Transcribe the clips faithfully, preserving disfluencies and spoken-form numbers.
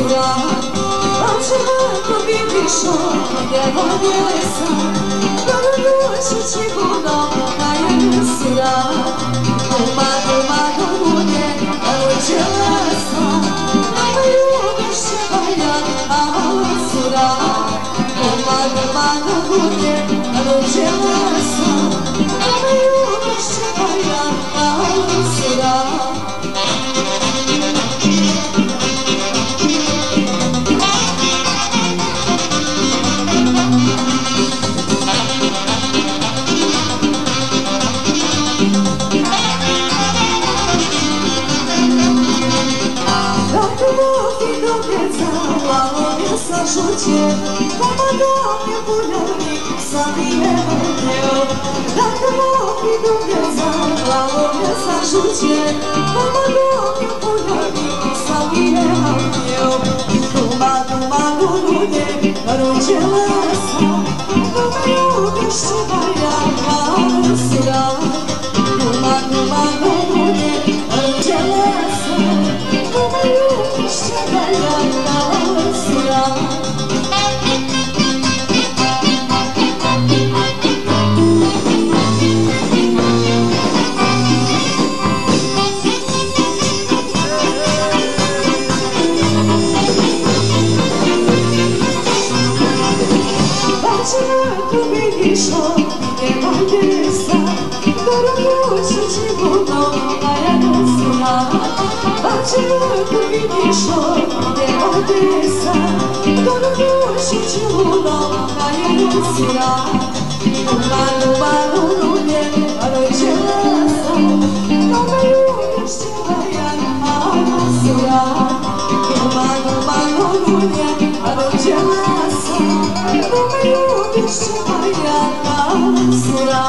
zura, am ceva cu bibișor de mădălesă, mădălesă și bună, ai în zura, cu mată, mată, mune, au ceva asta, am iubit și baia, am în zura, cu mată, mată, mune, au ceva asta, am iubit și baia, am în zura. Ajute, mama, Doamne, bunăric, să fie mereu. Dacă mă fi Dumnezeu, la lume să ajute, mama, Doamne, bunăric, să fie mereu. Duma, duma, dune, ruge lăsă, nu mă iubești și mai iar la răsura. Duma, duma, dune, ruge lăsă, nu mă iubești și mai iar la răsura. Cu binișor de odesă, dormiu și ciulă care nu zira. Luma, luma, lune, alăge lăsă, nu mă iubești și aia nu zira. Luma, luma, lune, alăge lăsă, nu mă iubești și aia nu zira.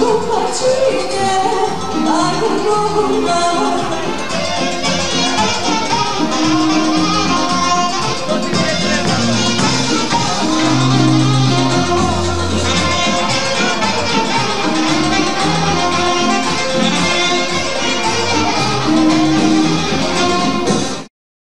După cine ai un nou număr?